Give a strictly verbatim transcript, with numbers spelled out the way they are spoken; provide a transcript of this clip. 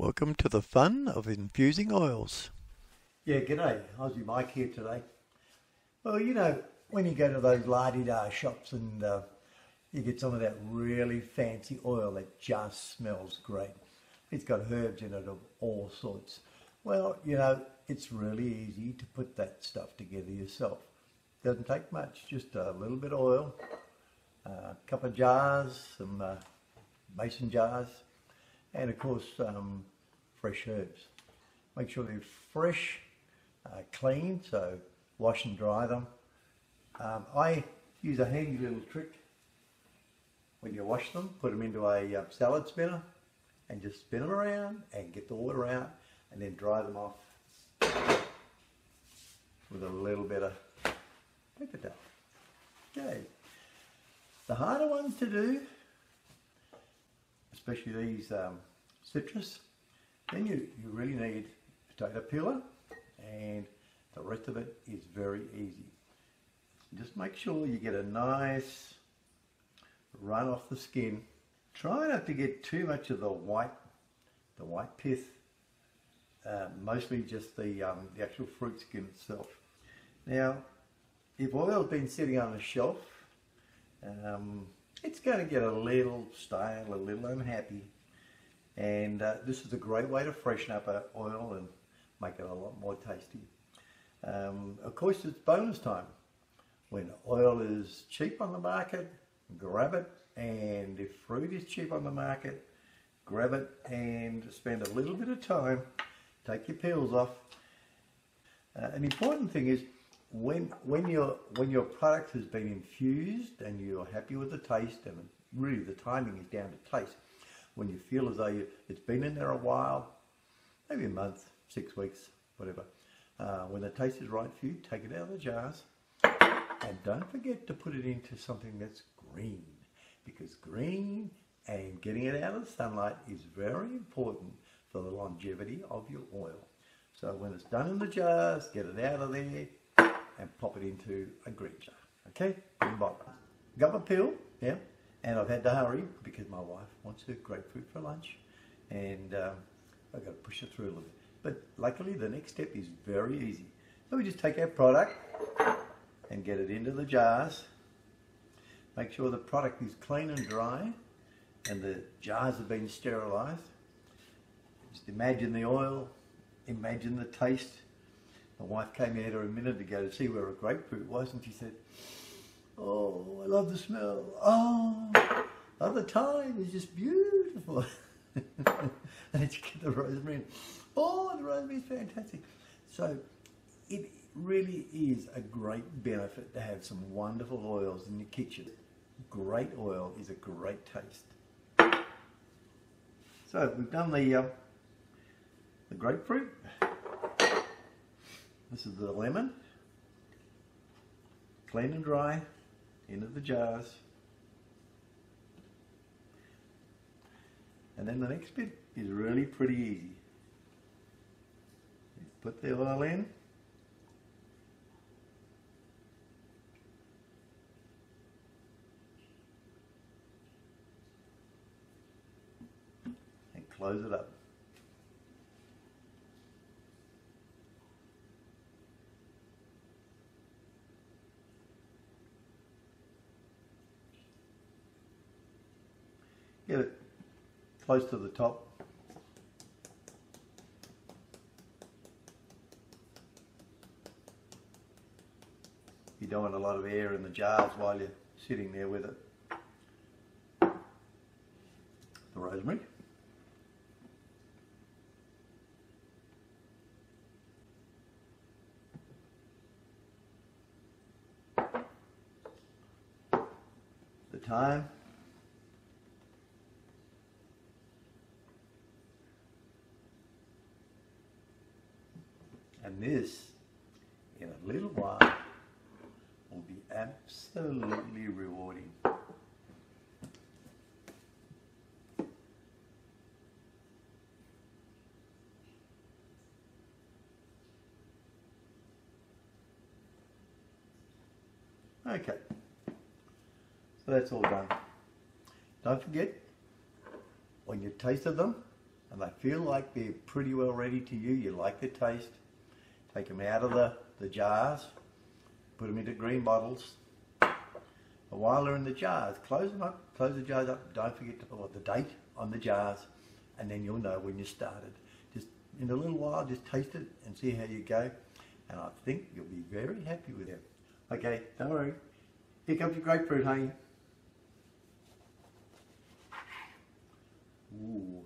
Welcome to the fun of infusing oils. Yeah, g'day. Aussie Mike here today. Well, you know, when you go to those la-di-da shops and uh, you get some of that really fancy oil that just smells great. It's got herbs in it of all sorts. Well, you know, it's really easy to put that stuff together yourself. Doesn't take much, just a little bit of oil, a couple of jars, some uh, mason jars, and of course um, fresh herbs. Make sure they're fresh, uh, clean, so wash and dry them. Um, I use a handy little trick. When you wash them, put them into a uh, salad spinner and just spin them around and get the water out and then dry them off with a little bit of paper towel. Okay. The harder ones to do, especially these um, citrus, then you, you really need a potato peeler, and the rest of it is very easy. Just make sure you get a nice run off the skin. Try not to get too much of the white, the white pith, uh, mostly just the, um, the actual fruit skin itself. Now, if oil's been sitting on the shelf, um, it's going to get a little stale, a little unhappy, and uh, this is a great way to freshen up our oil and make it a lot more tasty. Um, of course, it's bonus time. When oil is cheap on the market, grab it, and if fruit is cheap on the market, grab it and spend a little bit of time, take your peels off. Uh, an important thing is, When, when, your, when your product has been infused and you're happy with the taste, and really the timing is down to taste, when you feel as though you, it's been in there a while, maybe a month, six weeks, whatever, uh, when the taste is right for you, take it out of the jars, and don't forget to put it into something that's green, because green and getting it out of the sunlight is very important for the longevity of your oil. So when it's done in the jars, get it out of there, and pop it into a green jar, okay? Got my peel, yeah, and I've had to hurry because my wife wants her grapefruit for lunch, and um, I've got to push it through a little bit. But luckily the next step is very easy. So we just take our product and get it into the jars. Make sure the product is clean and dry and the jars have been sterilised. Just imagine the oil, imagine the taste. My wife came out here a minute ago to see where a grapefruit was, and she said, "Oh, I love the smell. Oh, other time is just beautiful." And she got the rosemary in. Oh, the rosemary is fantastic. So it really is a great benefit to have some wonderful oils in your kitchen. Great oil is a great taste. So we've done the uh, the grapefruit. This is the lemon, clean and dry, into the jars. And then the next bit is really pretty easy. You put the oil in, and close it up. Get it close to the top. You don't want a lot of air in the jars while you're sitting there with it. The rosemary. The thyme. And this, in a little while, will be absolutely rewarding. Okay, so that's all done. Don't forget, when you've tasted them, and they feel like they're pretty well ready to you. You like the taste. Take them out of the, the jars, put them into green bottles. While they're in the jars, close them up, close the jars up, don't forget to put the date on the jars, and then you'll know when you started. Just in a little while, just taste it and see how you go, and I think you'll be very happy with it. Okay, don't worry. Here comes your grapefruit, honey. Ooh.